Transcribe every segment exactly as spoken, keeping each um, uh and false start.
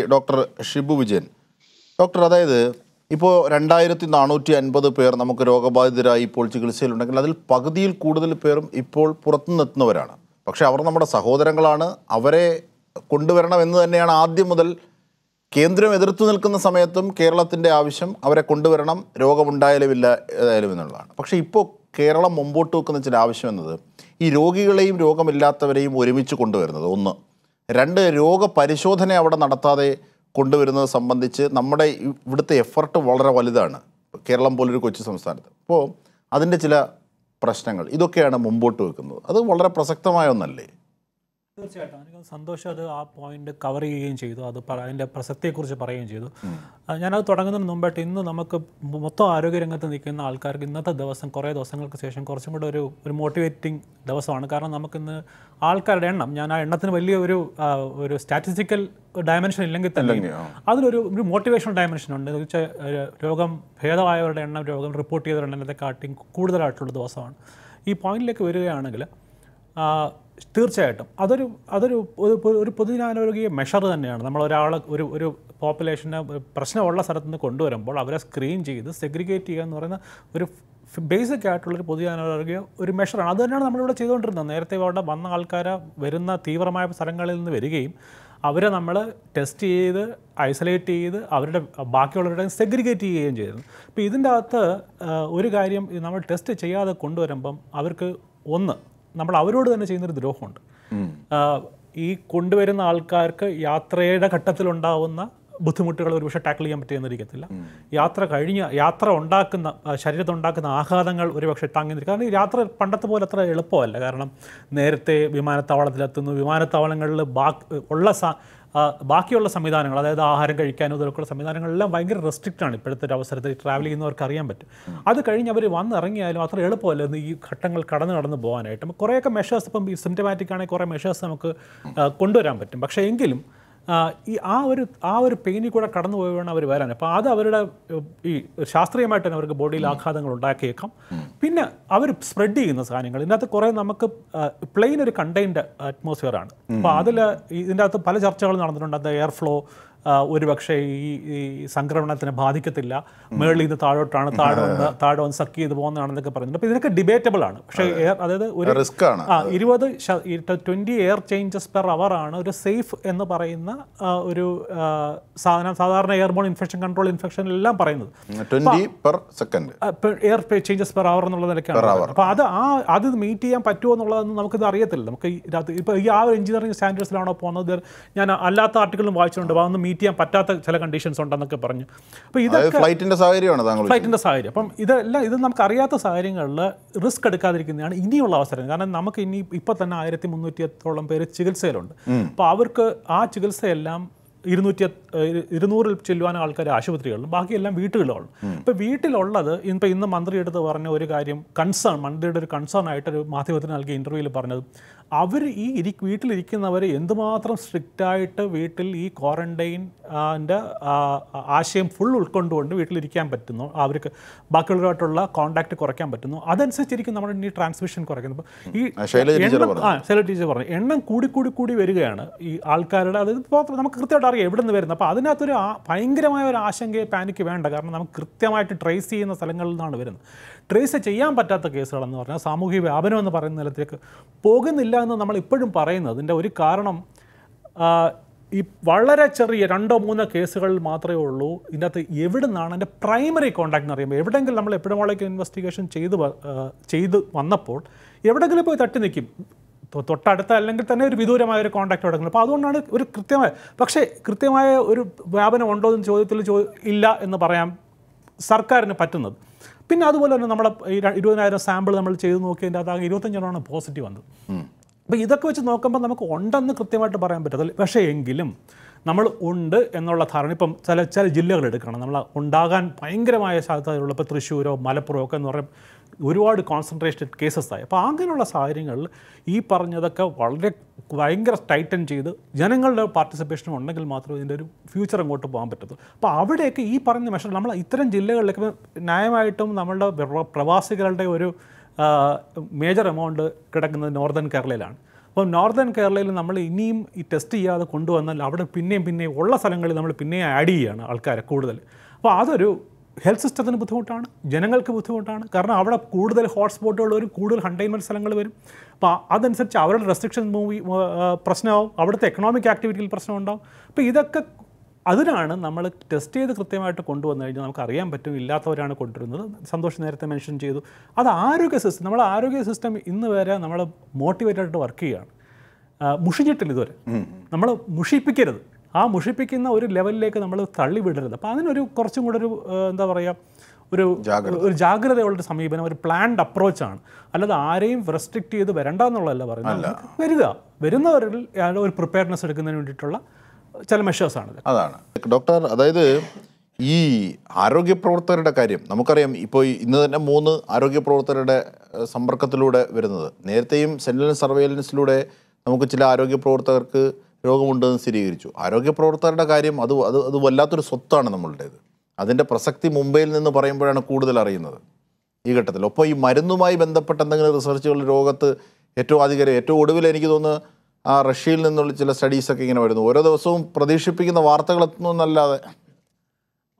Doctor Shibu Vijayan. Doctor Adhya, Ipo Randairati Nanoti and Bada Pair, Namakarabai, political sailor, Pagadil Kudal Perum, Ipol Purtanat Noverana. Pakshavanamada Sahodangalana, Avare Kundaverna, and Adi Mudal, Kendra Medrutunakana Samatum, Kerala Tinde Avisham, Avare Kundaveranam, Roga Mundai Villa Eliminal. Pakshipo Kerala Mumbo took on the Avisham another. Irogi Lame Roga Milatavim, Urimichu Kundaverna. Render Roga Parishodhane Avada Natata. Kundavirana Sambandiche, Namada would the effort of Walra Validana, Kerala Policoches on Saturday. Po Adinchilla Prastangle, Idoka and a Mumbo token, other Walra Prosecta Mayonale. Sandosha, the point covering in Chido, the Paranda Prasate Kurja Parangido. Yana Totangan number ten, the Namaka Moto Arugangatan, Alcarginata, there was some correct or single concession, Corsimodor, remotivating, there was Anakara Namakan Alcardenam, Yana, and nothing very statistical dimension in Langathan. Other motivational dimension, which Rogam, Heda Iver, and Rogam report either another carting, Kuda to the Osan. He point like very anagla. Third, other other Pudina measure than the population of personal orders are the condor, but our screen G, the segregate and basic category Pudina or measure another number of children than Erte Vada, Bana Alcara, Verena, Tiva, my Sarangal in the very game. Our number test either, isolate either, our barcode and segregate in jail. Isn't the Urigarium in our test Chaya the Kundorambum, our one. നമ്മൾ അവരോട് തന്നെ ചെയ്യുന്ന ഒരു ദ്രോഹമുണ്ട് ഈ കൊണ്ടുവരുന്ന ആൾക്കാർക്ക് യാത്രയുടെ ഘട്ടത്തിൽ ഉണ്ടാവുന്ന ബുദ്ധിമുട്ടുകൾ ഒരുപക്ഷേ ടാക്കിൾ ചെയ്യാൻ പറ്റിയെന്നിരിക്കത്തില്ല യാത്ര കഴിഞ്ഞ യാത്ര ഉണ്ടാക്കുന്ന ശരീരത്തെ ഉണ്ടാക്കുന്ന ആഘാതങ്ങൾ ഒരുപക്ഷേ താങ്ങി നിൽക്കുക കാരണം യാത്ര പണ്ടത്തെ പോലെ അത്ര എളുപ്പമല്ല കാരണം നേരത്തെ വിമാനത്താവളത്തിൽ എത്തുന്നു വിമാനത്താവളങ്ങളിൽ ഉള്ള ബാക്കിയുള്ള സംവിധാനങ്ങൾ അതായത് ആഹാരം കഴിക്കാനോ ദൊരുക്കുള്ള സംവിധാനങ്ങളെല്ലാം ഭയങ്കര റെസ്ട്രിക്റ്റ് ആണ് ഇപ്പോഴത്തെ അവസരത്തിൽ ട്രാവൽ ചെയ്യുന്നവർക്ക് അറിയാൻ പറ്റും അത് കഴിഞ്ഞ് അവർ വന്ന് ഇറങ്ങിയാലും അത്ര എളുപ്പമല്ല ഈ ഘട്ടങ്ങൾ കടന്നു കടന്നു പോകാനായിട്ട് നമുക്ക് കുറേയൊക്കെ മെഷേഴ്സ് ഇപ്പം സിംപ്റ്റമാറ്റിക് ആണെങ്കിൽ കുറേ മെഷേഴ്സ് നമുക്ക് കൊണ്ടുവരാൻ പറ്റും പക്ഷേ എങ്കിലും ആ ഒരു ആ ഒരു പെയിനിൽ കൂടെ കടന്നു പോവുകയാണ് അവർ വരാൻ അപ്പോൾ അത് അവരുടെ ഈ ശാസ്ത്രീയമായിട്ട് തന്നെ അവർക്ക് ബോഡിയിൽ ആഘാതങ്ങൾ ഉണ്ടാക്കിയേക്കാം പിന്നെ അവർ സ്പ്രെഡ് ചെയ്യുന്ന സാധനങ്ങൾ ഇതിനകത്ത് കുറേ നമുക്ക് പ്ലെയിൻ ഒരു കണ്ടെയ്ൻഡ് അറ്റ്മോസ്ഫിയർ ആണ് അപ്പോൾ അതിൽ ഇതിനകത്ത് പല ചർച്ചകൾ നടന്നിട്ടുണ്ട് അത് എയർ ഫ്ലോ ഒരുപക്ഷേ ഈ സംക്രമണത്തിനെ ബാധിക്കത്തില്ല മേളിൽ നിന്ന് താഴോട്ടാണ് താഴെ താഴെ വന്ന് സക്ക് ചെയ്ത് പോകുന്നതാണെന്നൊക്കെ പറയുന്നുണ്ട് അപ്പോൾ ഇതിനൊക്കെ ഡിബേറ്റബിൾ ആണ് പക്ഷേ എയർ അതായത് ഒരു റിസ്ക് ആണ് ഇരുപത് twenty air changes per hour ആണ് ഒരു സേഫ് എന്ന് പറയുന്ന ഒരു സാധാരണ സാധാരണ എയർബോൺ ഇൻഫെക്ഷൻ കൺട്രോൾ ഇൻഫെക്ഷൻ എല്ലാം പറയുന്നത് twenty per second air changes per hour എന്നുള്ള നിലയ്ക്കാണ് അപ്പോൾ അത് ആ അത് മീറ്റ് ചെയ്യാൻ പറ്റുമോ എന്നുള്ളതൊന്നും നമുക്കിത് അറിയത്തില്ല നമുക്ക് ഇപ്പോൾ ഈ ആ ഒരു എഞ്ചിനീയറിംഗ് സ്റ്റാൻഡേർഡ്സിലാണോ പോകുന്നത് ഞാൻ അല്ലാത്ത ആർട്ടിക്കിളും വായിച്ചിട്ടുണ്ട് അപ്പോൾ അതൊന്നും Patata, Chela conditions on the Caperna. But either flight in the Sahari or flight in the Sahari. Upon either Namkariata Siring or risk at the Kadikin, India lost and Namakini, Ipatana, Erethimunutia, Tholam Pere, Chigil Salon. Power are Chigil Salam, Irnutia, Irnur Chiluan Alcar, Ashutriol, Bakilam, Vitilol. But Vitilol other in the Mandri to the Varna concern, Mandri concern, I tell Matthew interview Parnell. അവർ ഈ വീട്ടിൽ ഇരിക്കുന്നവരെ എന്തുമാത്രം strict ആയിട്ട് വീട്ടിൽ ഈ quarantine and ആശയം full ഉൾക്കൊണ്ടുകൊണ്ട് വീട്ടിൽ ഇരിക്കാൻ പറ്റുന്നു അവർക്ക് ബാക്കിയുള്ളവരായിട്ടുള്ള കോണ്ടാക്ട് കുറയ്ക്കാൻ പറ്റുന്നു അതനുസരിച്ചിരിക്കും നമ്മുടെ ഈ ട്രാൻസ്മിഷൻ കുറയ്ക്കുന്നു ഈ ശൈല ടീച്ചർ പറഞ്ഞു എണ്ണം കൂടി കൂടി കൂടി വരികയാണ് ഈ ആൾക്കാരുടെ അത് നമുക്ക് കൃത്യമായിട്ട് അറിയാം എവിടെ നിന്ന് വരുന്നത് അപ്പോൾ അതിനകത്തൊരു ഭയങ്കരമായ ഒരു ആശങ്കയെ പാനിക്ക് വേണ്ട കാരണം നമുക്ക് കൃത്യമായിട്ട് ട്രേസ് ചെയ്യുന്ന സ്ഥലങ്ങളിൽ നിന്നാണ് വരുന്നത് ട്രേസ് ചെയ്യാൻ പറ്റാത്ത കേസുകളെന്ന് പറഞ്ഞാൽ സാമൂഹിക വ്യാപനം എന്ന് പറയുന്ന നിലത്തേക്ക് പോകുന്നില്ല എന്ന് നമ്മൾ ഇപ്പോഴും പറയുന്നത് അതിൻ്റെ ഒരു കാരണം ഈ വളരെ ചെറിയ രണ്ടോ മൂന്നോ കേസുകളിൽ മാത്രമേ ഉള്ളൂ ഇതിനകത്ത് എവിടെ നിന്നാണ് എൻ്റെ പ്രൈമറി കോണ്ടാക്ട് എന്ന് അറിയുമ്പോൾ എവിടെയെങ്കിലും നമ്മൾ എപ്പോഴും ഇൻവെസ്റ്റിഗേഷൻ ചെയ്ത് ചെയ്ത് വന്നപ്പോൾ എവിടെയെങ്കിലും പോയി തട്ടി നിൽക്കും തൊട്ടടുത്ത അല്ലെങ്കിൽ തന്നെ ഒരു വിദൂരമായ ഒരു കോണ്ടാക്ട് തുടങ്ങുന്നത് അപ്പോൾ അതുകൊണ്ടാണ് ഒരു കൃത്യമായ പക്ഷേ കൃത്യമായ ഒരു വ്യാപനം ഉണ്ടോ എന്ന് ചോദ്യത്തിൽ ഇല്ല എന്ന് പറയാൻ സർക്കാരിന് പറ്റുന്നത് പിന്നെ അതുപോലെ തന്നെ നമ്മുടെ ഇരുപതിനായിരം സാമ്പിൾ നമ്മൾ ചെയ്ത് നോക്കിയതിൻ്റെ അതാകെ ഇരുപത്തഞ്ചെണ്ണമാണ് പോസിറ്റീവ് വന്നത് അപ്പോൾ ഇതൊക്കെ വെച്ച് നോക്കുമ്പോൾ നമുക്ക് ഉണ്ടെന്ന് കൃത്യമായിട്ട് പറയാൻ പറ്റത്തില്ല പക്ഷേ എങ്കിലും നമ്മൾ ഉണ്ട് എന്നുള്ള ധാരണ ഇപ്പം ചില ചില ജില്ലകൾ എടുക്കണം നമ്മൾ ഉണ്ടാകാൻ ഭയങ്കരമായ സാധ്യതയുള്ള ഇപ്പോൾ തൃശ്ശൂരോ മലപ്പുറമോ ഒക്കെ എന്ന് പറയും ഒരുപാട് കോൺസെൻട്രേറ്റഡ് കേസസ് ആയി അപ്പോൾ അങ്ങനെയുള്ള സാഹചര്യങ്ങളിൽ ഈ പറഞ്ഞതൊക്കെ വളരെ ഭയങ്കര ടൈറ്റൻ ചെയ്ത് ജനങ്ങളുടെ പാർട്ടിസിപ്പേഷൻ ഉണ്ടെങ്കിൽ മാത്രമേ ഇതിൻ്റെ ഒരു ഫ്യൂച്ചർ അങ്ങോട്ട് പോകാൻ പറ്റത്തുള്ളൂ അപ്പോൾ അവിടെയൊക്കെ ഈ പറഞ്ഞ മെഷർ നമ്മൾ ഇത്തരം ജില്ലകളിലൊക്കെ ന്യായമായിട്ടും നമ്മളുടെ പ്രവാസികളുടെ ഒരു മേജർ എമൗണ്ട് കിടക്കുന്നത് നോർത്തേൺ കേരളയിലാണ് അപ്പോൾ നോർത്തേൺ കേരളയിൽ നമ്മൾ ഇനിയും ഈ ടെസ്റ്റ് ചെയ്യാതെ കൊണ്ടുവന്നാൽ അവിടെ പിന്നെയും പിന്നെ ഉള്ള സ്ഥലങ്ങളിൽ നമ്മൾ പിന്നെയും ആഡ് ചെയ്യുകയാണ് ആൾക്കാരെ കൂടുതൽ. അപ്പോൾ അതൊരു ഹെൽത്ത് സിസ്റ്റത്തിന് ബുദ്ധിമുട്ടാണ്, ജനങ്ങൾക്ക് ബുദ്ധിമുട്ടാണ്. കാരണം അവിടെ കൂടുതൽ ഹോട്ട്സ്പോട്ടുകൾ വരും, കൂടുതൽ കണ്ടെയ്ൻമെൻറ്റ് സ്ഥലങ്ങൾ വരും. അപ്പോൾ അതനുസരിച്ച് അവരുടെ റെസ്ട്രിക്ഷൻ മൂവി പ്രശ്നമാവും, അവിടുത്തെ എക്കണോമിക് ആക്ടിവിറ്റിയിൽ പ്രശ്നമുണ്ടാവും. അപ്പോൾ ഇതൊക്കെ അതിനാണ് നമ്മൾ ടെസ്റ്റ് ചെയ്ത് കൃത്യമായിട്ട് കൊണ്ടുവന്നു കഴിഞ്ഞാൽ നമുക്കറിയാൻ പറ്റും ഇല്ലാത്തവരാണ് കൊണ്ടുവരുന്നത്. സന്തോഷം നേരത്തെ മെൻഷൻ ചെയ്തു, അത് ആരോഗ്യ സിസ്റ്റം, നമ്മുടെ ആരോഗ്യ സിസ്റ്റം ഇന്ന് വരെ നമ്മൾ മോട്ടിവേറ്റഡായിട്ട് വർക്ക് ചെയ്യുകയാണ്, മുഷിഞ്ഞിട്ടില്ല ഇതുവരെ. നമ്മൾ മുഷിപ്പിക്കരുത്, ആ മുഷിപ്പിക്കുന്ന ഒരു ലെവലിലേക്ക് നമ്മൾ തള്ളിവിടരുത്. അപ്പോൾ അതിനൊരു കുറച്ചും കൂടെ ഒരു എന്താ പറയുക ഒരു ഒരു ജാഗ്രതയുള്ളൊരു സമീപനം, ഒരു പ്ലാൻഡ് അപ്രോച്ചാണ്. അല്ലാതെ ആരെയും റെസ്ട്രിക്റ്റ് ചെയ്ത് വരണ്ട എന്നുള്ളതല്ല പറയുന്നത്, വരിക വരുന്നവരിൽ ഒരു പ്രിപ്പയർനെസ് എടുക്കുന്നതിന് വേണ്ടിയിട്ടുള്ള ചില മെഷേഴ്സാണ്. അതാണ് ഡോക്ടർ, അതായത് ഈ ആരോഗ്യ പ്രവർത്തകരുടെ കാര്യം നമുക്കറിയാം. ഇപ്പോൾ ഇന്ന് തന്നെ മൂന്ന് ആരോഗ്യ പ്രവർത്തകരുടെ സമ്പർക്കത്തിലൂടെ വരുന്നത്, നേരത്തെയും സെല്ലുലർ സർവൈലൻസിലൂടെ നമുക്ക് ചില ആരോഗ്യ പ്രവർത്തകർക്ക് രോഗമുണ്ടെന്ന് സ്ഥിരീകരിച്ചു. ആരോഗ്യ പ്രവർത്തകരുടെ കാര്യം അത് അത് അത് വല്ലാത്തൊരു സ്വത്താണ് നമ്മളുടേത്. അതിൻ്റെ പ്രസക്തി മുംബൈയിൽ നിന്ന് പറയുമ്പോഴാണ് കൂടുതൽ അറിയുന്നത് ഈ ഘട്ടത്തിൽ. ഒപ്പം ഈ മരുന്നുമായി ബന്ധപ്പെട്ട എന്തെങ്കിലും റിസർച്ചുകൾ ലോകത്ത് ഏറ്റവും അധികം ഏറ്റവും ഒടുവിൽ എനിക്ക് തോന്നുന്നു ആ റഷ്യയിൽ നിന്നുള്ള ചില സ്റ്റഡീസൊക്കെ ഇങ്ങനെ വരുന്നു. ഓരോ ദിവസവും പ്രതീക്ഷിപ്പിക്കുന്ന വാർത്തകളെത്തുന്നല്ലാതെ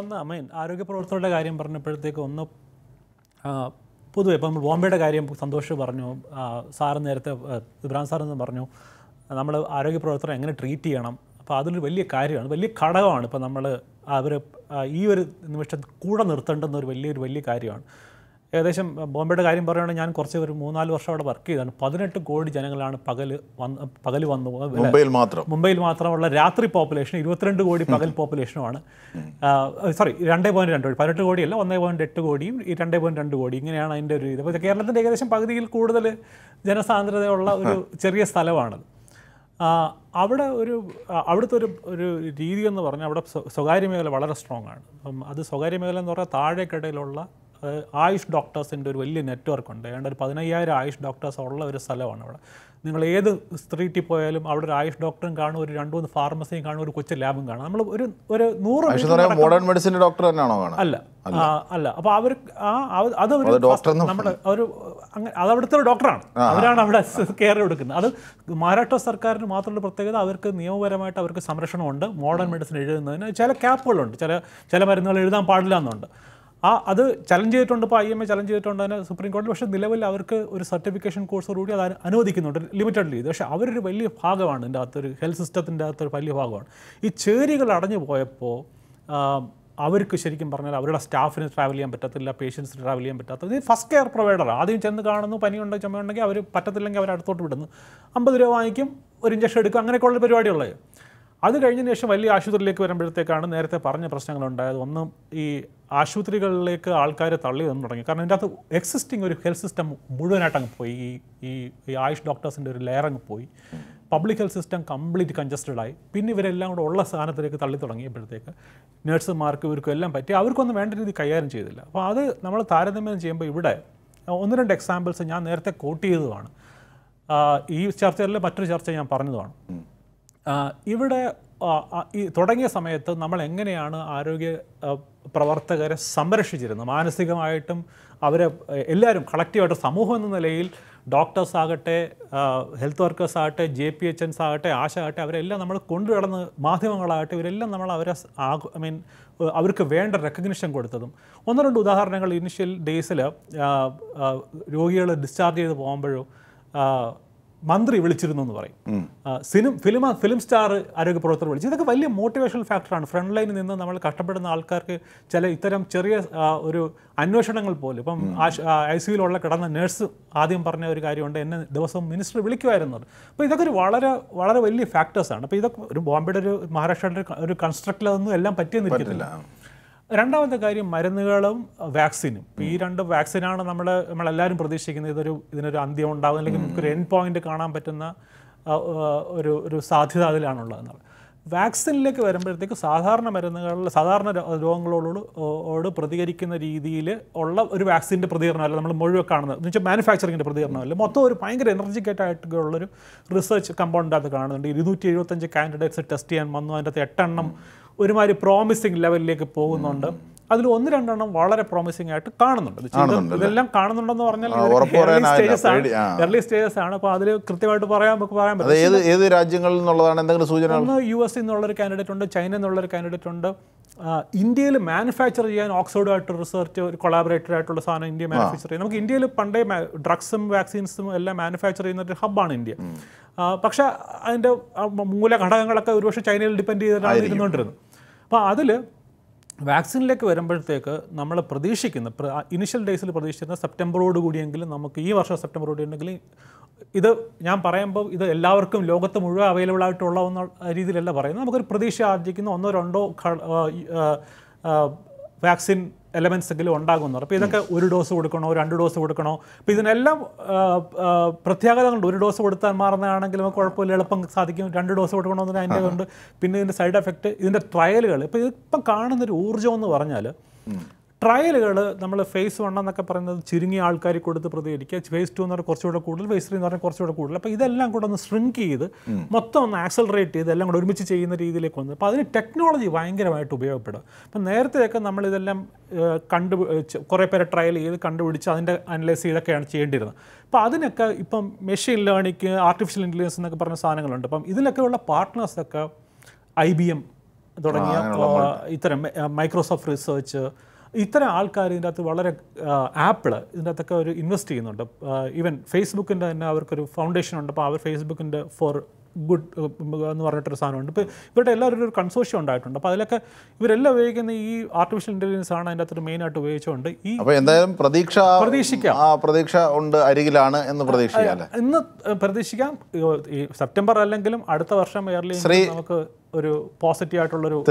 ഒന്ന് അമ്മയൻ ആരോഗ്യ പ്രവർത്തകരുടെ കാര്യം പറഞ്ഞപ്പോഴത്തേക്ക് ഒന്ന് പൊതുവെ ഇപ്പം ബോംബെയുടെ കാര്യം സന്തോഷ് പറഞ്ഞു, സാറ് നേരത്തെ ഇബ്രാൻ സാറെന്ന് പറഞ്ഞു നമ്മൾ ആരോഗ്യ പ്രവർത്തനം എങ്ങനെ ട്രീറ്റ് ചെയ്യണം. അപ്പോൾ അതൊരു വലിയ കാര്യമാണ്, വലിയ ഘടകമാണ്. ഇപ്പോൾ നമ്മൾ അവർ ഈ ഒരു നിമിഷത്തിൽ കൂടെ നിർത്തേണ്ടെന്നൊരു വലിയൊരു വലിയ കാര്യമാണ്. ഏകദേശം ബോംബെയുടെ കാര്യം പറയുകയാണെങ്കിൽ ഞാൻ കുറച്ച് ഒരു മൂന്നാല് വർഷം അവിടെ വർക്ക് ചെയ്താണ്. പതിനെട്ട് കോടി ജനങ്ങളാണ് പകൽ വന്ന് പകൽ വന്നു മുംബൈയിൽ മാത്രം മുംബൈയിൽ മാത്രമുള്ള രാത്രി പോപ്പുലേഷൻ ഇരുപത്തിരണ്ട് കോടി പകൽ പോപ്പുലേഷനുമാണ്. സോറി രണ്ടേ പോയിൻറ്റ് രണ്ട് കോടി പതിനെട്ട് കോടിയല്ല ഒന്നേ പോയിൻറ്റ് എട്ട് കോടിയും ഈ രണ്ടേ പോയിൻറ്റ് രണ്ട് കോടി ഇങ്ങനെയാണ് അതിൻ്റെ ഒരു ഇത്. അപ്പോൾ കേരളത്തിൻ്റെ ഏകദേശം പകുതിയിൽ കൂടുതൽ ജനസാന്ദ്രതയുള്ള ഒരു ചെറിയ സ്ഥലമാണത്. അവിടെ ഒരു അവിടുത്തെ ഒരു ഒരു രീതി എന്ന് പറഞ്ഞാൽ അവിടെ സ്വകാര്യ മേഖല വളരെ സ്ട്രോങ് ആണ്. അപ്പം അത് സ്വകാര്യ മേഖല എന്ന് പറഞ്ഞാൽ താഴേക്കിടയിലുള്ള ആയുഷ് ഡോക്ടേഴ്സിൻ്റെ ഒരു വലിയ നെറ്റ്വർക്ക് ഉണ്ട്. ഏതാണ്ട് ഒരു പതിനയ്യായിരം ആയുഷ് ഡോക്ടേഴ്സ് ഉള്ള ഒരു സ്ഥലമാണ് അവിടെ. നിങ്ങൾ ഏത് സ്ട്രീറ്റിൽ പോയാലും അവിടെ ഒരു ആയുഷ് ഡോക്ടറും കാണും, ഒരു രണ്ട് മൂന്ന് ഫാർമസിയും കാണും, ഒരു കൊച്ചു ലാബും കാണും. നമ്മൾ ഒരു ഒരു നൂറ് മോഡേൺ മെഡിസിൻ ഡോക്ടർ തന്നെയാണോ? അല്ല അല്ല. അപ്പോൾ അവർ ആ അത് നമ്മുടെ ഒരു അങ്ങനെ അത് അവിടുത്തെ ഒരു ഡോക്ടറാണ്, അവരാണ് അവിടെ കെയർ കൊടുക്കുന്നത്. അത് മഹാരാഷ്ട്ര സർക്കാരിന് മാത്രമുള്ള പ്രത്യേകത, അവർക്ക് നിയമപരമായിട്ട് അവർക്ക് സംരക്ഷണമുണ്ട്. മോഡേൺ മെഡിസിൻ എഴുതുന്നതിന് ചില ക്യാപ്പുകളുണ്ട്, ചില ചില മരുന്നുകൾ എഴുതാൻ പാടില്ല എന്നുണ്ട്. ആ അത് ചലഞ്ച് ചെയ്തിട്ടുണ്ട്, ഇപ്പോൾ ഐ എം എ ചലഞ്ച് ചെയ്തിട്ടുണ്ട് അതിന് സുപ്രീം കോടതി. പക്ഷേ നിലവിൽ അവർക്ക് ഒരു സർട്ടിഫിക്കേഷൻ കോഴ്സോടുകൂടി അത് അനുവദിക്കുന്നുണ്ട് ലിമിറ്റഡ് രീതി. പക്ഷേ അവരൊരു വലിയ ഭാഗമാണ് ഇതിൻ്റെ അകത്തൊരു ഹെൽത്ത് സിസ്റ്റത്തിൻ്റെ അകത്തൊരു വലിയ ഭാഗമാണ്. ഈ ചേരികൾ അടഞ്ഞു പോയപ്പോൾ അവർക്ക് ശരിക്കും പറഞ്ഞാൽ അവരുടെ സ്റ്റാഫിന് ട്രാവൽ ചെയ്യാൻ പറ്റത്തില്ല, പേഷ്യൻസിന് ട്രാവൽ ചെയ്യാൻ പറ്റാത്തത്. ഇത് ഫസ്റ്റ് കെയർ പ്രൊവൈഡർ ആദ്യം ചെന്ന് കാണുന്നു, പനിയുണ്ടെങ്കിൽ ചുമയുണ്ടെങ്കിൽ അവർ പറ്റത്തില്ലെങ്കിൽ അവർ അടുത്തോട്ട് വിടുന്നു, അമ്പത് രൂപ വാങ്ങിക്കും, ഒരു ഇഞ്ചക്ഷൻ എടുക്കും, അങ്ങനെയൊക്കെയുള്ള പരിപാടിയുള്ളത്. അത് കഴിഞ്ഞതിന് ശേഷം വലിയ ആശുപത്രിയിലേക്ക് വരുമ്പോഴത്തേക്കാണ് നേരത്തെ പറഞ്ഞ പ്രശ്നങ്ങളുണ്ടായത്. ഒന്ന് ഈ ആശുപത്രികളിലേക്ക് ആൾക്കാർ തള്ളി വന്നു തുടങ്ങി. കാരണം ഇതിൻ്റെ അകത്ത് എക്സിസ്റ്റിംഗ് ഒരു ഹെൽത്ത് സിസ്റ്റം മുഴുവനായിട്ട് അങ്ങ് പോയി, ഈ ഈ ആയുഷ് ഡോക്ടേഴ്സിൻ്റെ ഒരു ലെയർ അങ്ങ് പോയി, public health system complete congested ആയി. പിന്നെ ഇവരെല്ലാം കൂടെ ഉള്ള സ്ഥാനത്തിലേക്ക് തള്ളി തുടങ്ങിയപ്പോഴത്തേക്ക് നേഴ്സുമാർക്ക് ഇവർക്കും എല്ലാം പറ്റി അവർക്കൊന്നും വേണ്ട രീതി കൈകാര്യം ചെയ്തില്ല. അപ്പോൾ അത് നമ്മൾ താരതമ്യം ചെയ്യുമ്പോൾ ഇവിടെ ഒന്ന് രണ്ട് എക്സാമ്പിൾസ് ഞാൻ നേരത്തെ കോട്ട് ചെയ്തതാണ്, ഈ ചർച്ചകളിൽ മറ്റൊരു ചർച്ച ഞാൻ പറഞ്ഞതാണ്. ഇവിടെ ഈ തുടങ്ങിയ സമയത്ത് നമ്മൾ എങ്ങനെയാണ് ആരോഗ്യ പ്രവർത്തകരെ സംരക്ഷിച്ചിരുന്നത് മാനസികമായിട്ടും അവരെ എല്ലാവരും കളക്റ്റീവായിട്ട് സമൂഹം എന്ന നിലയിൽ ഡോക്ടേഴ്സ് ആകട്ടെ, ഹെൽത്ത് വർക്കേഴ്സ് ആകട്ടെ, ജെ പി എച്ച് എൻസ് ആകട്ടെ, ആശ ആകട്ടെ, അവരെല്ലാം നമ്മൾ കൊണ്ടു കിടന്ന് മാധ്യമങ്ങളാകട്ടെ ഇവരെല്ലാം നമ്മൾ അവരെ ഐ മീൻ അവർക്ക് വേണ്ട റെക്കഗ്നിഷൻ കൊടുത്തതും. ഒന്ന് രണ്ട് ഉദാഹരണങ്ങൾ, ഇനിഷ്യൽ ഡേയ്സിൽ രോഗികൾ ഡിസ്ചാർജ് ചെയ്ത് പോകുമ്പോഴോ മന്ത്രി വിളിച്ചിരുന്നു എന്ന് പറയും, സിനിമ ഫിലിം ഫിലിം സ്റ്റാർ ആരോഗ്യ പ്രവർത്തകർ വിളിച്ചു. ഇതൊക്കെ വലിയ മോട്ടിവേഷണൽ ഫാക്ടറാണ്. ഫ്രണ്ട് ലൈനിൽ നിന്ന് നമ്മൾ കഷ്ടപ്പെടുന്ന ആൾക്കാർക്ക് ചില ഇത്തരം ചെറിയ ഒരു അന്വേഷണങ്ങൾ പോലും, ഇപ്പം ഐ സിയിലുള്ള കിടന്ന നേഴ്സ് ആദ്യം പറഞ്ഞ ഒരു കാര്യമുണ്ട്, എന്നെ ദിവസവും മിനിസ്റ്റർ വിളിക്കുമായിരുന്നത്. അപ്പോൾ ഇതൊക്കെ ഒരു വളരെ വളരെ വലിയ ഫാക്ടേഴ്സാണ്. അപ്പോൾ ഇതൊക്കെ ഒരു ബോംബെയുടെ ഒരു മഹാരാഷ്ട്രയുടെ ഒരു കൺസ്ട്രക്റ്റിലൊന്നും എല്ലാം പറ്റിയെന്ന് ഇരിക്കത്തില്ല. രണ്ടാമത്തെ കാര്യം മരുന്നുകളും വാക്സിനും. ഇപ്പോൾ ഈ രണ്ട് വാക്സിനാണ് നമ്മൾ നമ്മളെല്ലാവരും പ്രതീക്ഷിക്കുന്നത് ഇതൊരു ഇതിനൊരു അന്ത്യം ഉണ്ടാകും, അല്ലെങ്കിൽ നമുക്കൊരു എൻഡ് പോയിന്റ് കാണാൻ പറ്റുന്ന ഒരു ഒരു സാധ്യത അതിലാണുള്ളതെന്നുള്ളത്. വാക്സിനിലേക്ക് വരുമ്പോഴത്തേക്ക് സാധാരണ മരുന്നുകളിൽ സാധാരണ രോഗങ്ങളോട് ഓട് പ്രതികരിക്കുന്ന രീതിയിൽ ഉള്ള ഒരു വാക്സിൻ്റെ പ്രതികരണമല്ല നമ്മൾ മുഴുവൻ കാണുന്നത്. എന്ന് വെച്ചാൽ മാനുഫാക്ചറിങ്ങിൻ്റെ പ്രതികരണമല്ല, മൊത്തം ഒരു ഭയങ്കര എനർജിക്കറ്റ് ആയിട്ടുള്ളൊരു റിസർച്ച് കമ്പൗണ്ട് അത് കാണുന്നുണ്ട്. ഇരുന്നൂറ്റി എഴുപത്തഞ്ച് കാൻഡിഡേറ്റ്സ് ടെസ്റ്റ് ചെയ്യാൻ വന്നു, അതിൻ്റെ അകത്ത് എട്ടെണ്ണം ഒരുമാതിരി പ്രോമിസിങ് ലെവലിലേക്ക് പോകുന്നുണ്ട്. That's only one promising at early stages and the U S in candidate China candidate India manufacturer Oxford research collaborator India manufacturer. India drugs and vaccines manufacturer in hub in India. China depend vaccine like Verember Taker, Namala Pradesh in the initial days of the September road, Gudiangle, Namaki, or September road in the either Yam Parambo, either Laurkum, Logatamura, available out to Lona, Rizilla Parana, Pradesh, Arjikin, Honorando vaccine elements on Dagon, Pizaka, Uridos would cono, underdose would cono, Pizanella, Prathaga and Uridos would Marana and Gilmacorpo, Lepunk Sadik, underdose would on the nine, pin in the side effect in the trial, Pakan and the Urjo on the Varanella. Trial, number face one on the Caparana, Chiringi Alcari could the Prodicate, face two or Corsura Kudel, face three or Corsura Kudel, either Languid on the Shrinky, Moton accelerate the Languid Michi in the Ridicon. Padre technology Wanger to be a better. But Nerthakan number the Lam Correpera trial, the Kandu, unless he can change dinner. Padinaka, Ipum, machine learning, artificial intelligence in the Caparana and London. Is the partners like I B M, Microsoft Research. Itana Alcar in that Valer app in that investing on the even Facebook and our foundation on the power Facebook and for good narrators on the but a lot of consortium diet on the Palaka. We're elevating the artificial intelligence and that remain at wage on the E. Pradiksha Pradeshika Pradesha on the Irigilana and the Pradeshia. In the Pradeshika September Alangalam, Adata Varsham early positive.